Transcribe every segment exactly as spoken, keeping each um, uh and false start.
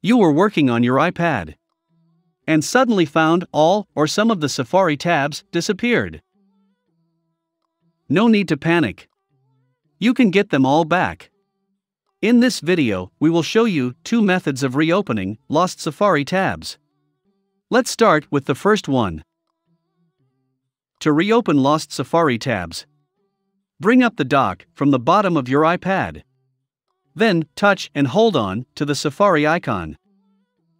You were working on your iPad and suddenly found all or some of the Safari tabs disappeared. No need to panic. You can get them all back. In this video, we will show you two methods of reopening lost Safari tabs. Let's start with the first one. To reopen lost Safari tabs, bring up the dock from the bottom of your iPad. Then, touch and hold on to the Safari icon.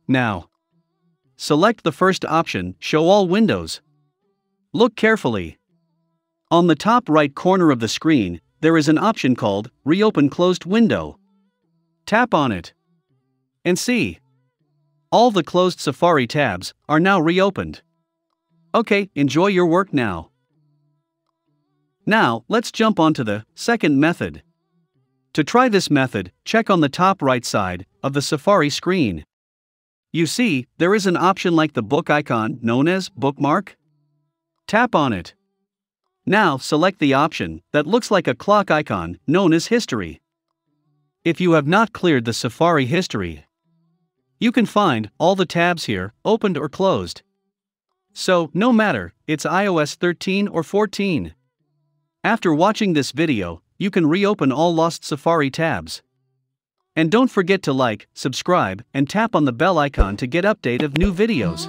Now, select the first option, Show All Windows. Look carefully. On the top right corner of the screen, there is an option called Reopen Closed Window. Tap on it and see. All the closed Safari tabs are now reopened. Okay, enjoy your work now. Now, let's jump onto the second method. To try this method, check on the top right side of the Safari screen. You see, there is an option like the book icon known as bookmark. Tap on it. Now select the option that looks like a clock icon known as history. If you have not cleared the Safari history, you can find all the tabs here, opened or closed. So, no matter, it's i O S thirteen or fourteen. After watching this video, you can reopen all lost Safari tabs. And don't forget to like, subscribe, and tap on the bell icon to get update of new videos.